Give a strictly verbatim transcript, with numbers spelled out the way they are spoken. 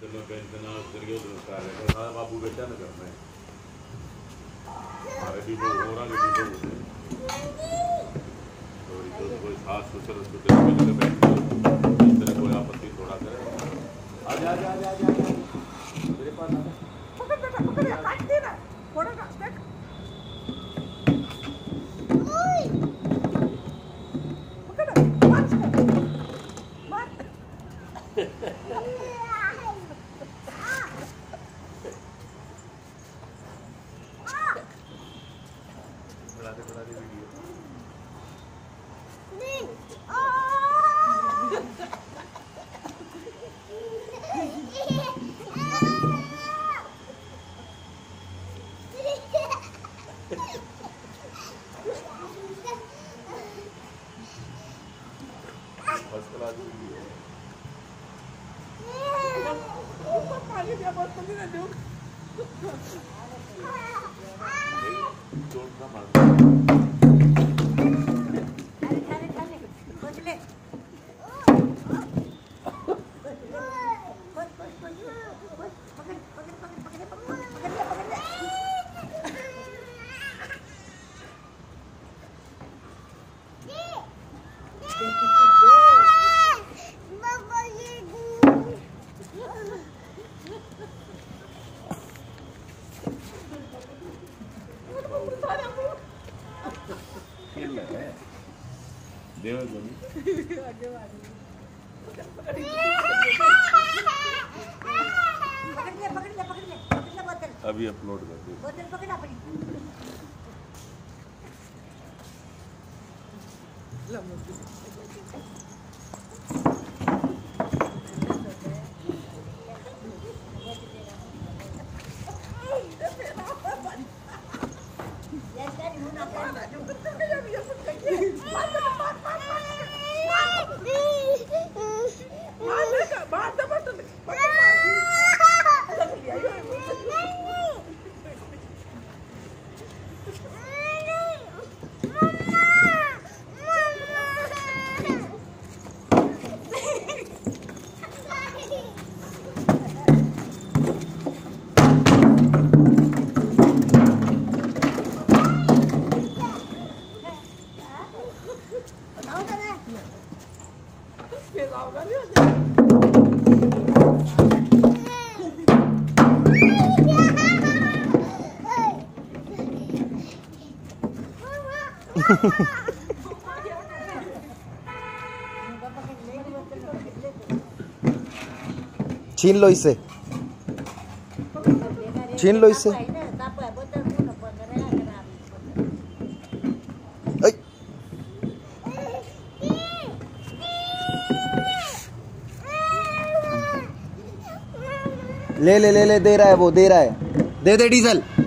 जब मैं पेंशन करके उसका सारा बाबू बेटा न करना है हमारे भी लोग हो रहा है तो कोई खास कुछ इस तरह कोई आपत्ति थोड़ा करे आ जा जा जा जा मेरे पास पकड़ बेटा पकड़ यार काट देना थोड़ा काट देख अभी अपलोड कर दो बोतल पकड़ अपनी ला छीन लो इसे छीन लो इसे ले ले ले ले दे रहा है वो दे रहा है दे दे डीजल।